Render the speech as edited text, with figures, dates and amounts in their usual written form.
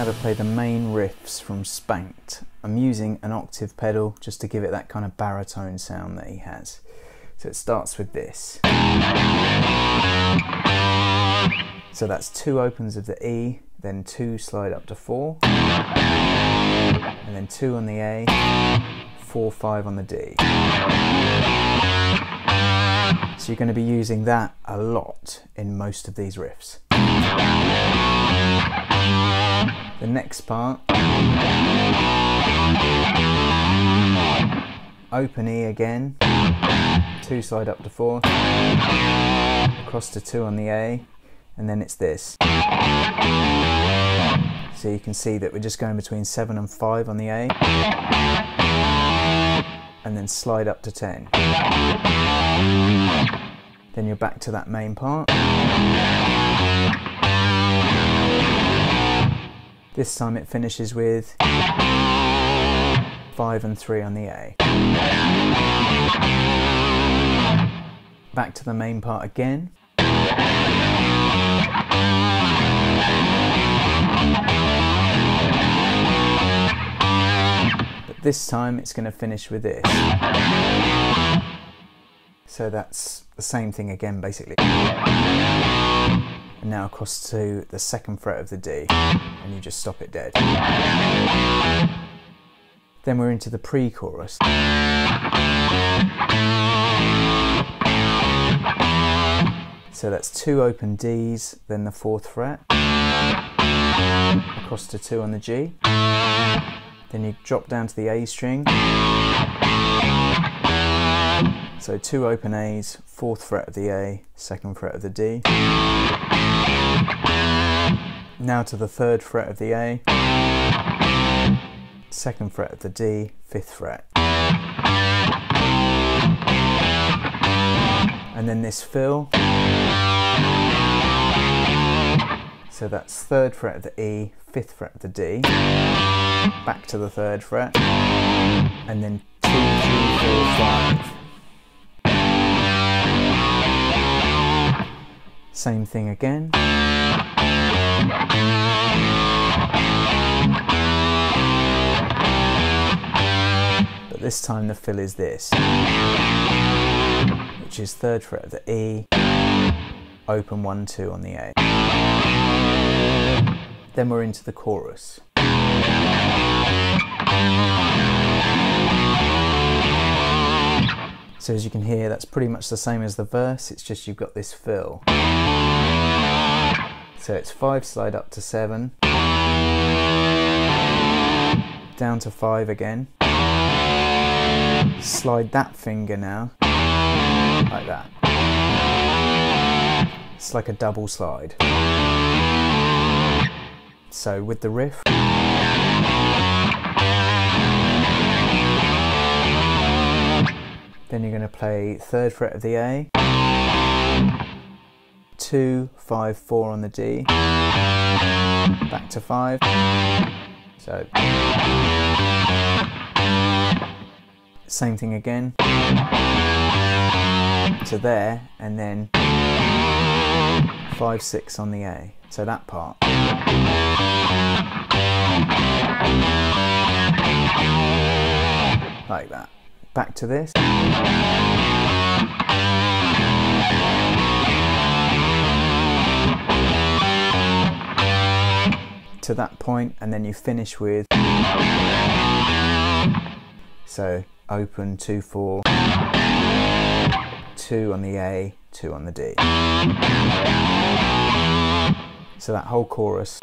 how to play the main riffs from Spanked. I'm using an octave pedal just to give it that kind of baritone sound that he has. So it starts with this. So that's two opens of the E, then two slide up to four, and then two on the A, 4, 5 on the D. So you're going to be using that a lot in most of these riffs. The next part, open E again, two slide up to four, across to two on the A, and then it's this. So you can see that we're just going between 7 and 5 on the A, and then slide up to 10. Then you're back to that main part. This time it finishes with 5 and 3 on the A. Back to the main part again. But this time it's going to finish with this. So that's the same thing again basically. And now across to the 2nd fret of the D, and you just stop it dead. Then we're into the pre-chorus. So that's two open Ds, then the 4th fret, across to 2 on the G, then you drop down to the A string, so two open A's, 4th fret of the A, 2nd fret of the D. Now to the 3rd fret of the A, 2nd fret of the D, 5th fret. And then this fill. So that's 3rd fret of the E, 5th fret of the D, back to the 3rd fret, and then 2, 3, 4, 5. Same thing again. But this time the fill is this, which is 3rd fret of the E, open 1, 2 on the A. Then we're into the chorus. So as you can hear, that's pretty much the same as the verse, it's just you've got this fill. So it's 5 slide up to 7, down to 5 again, slide that finger now, like that. It's like a double slide. So with the riff, then you're going to play 3rd fret of the A, 2, 5, 4 on the D, back to 5, so same thing again, to there, and then 5, 6 on the A, so that part. Like that. Back to this. To that point, and then you finish with, so open 2, 4, 2 on the A, 2 on the D. So that whole chorus.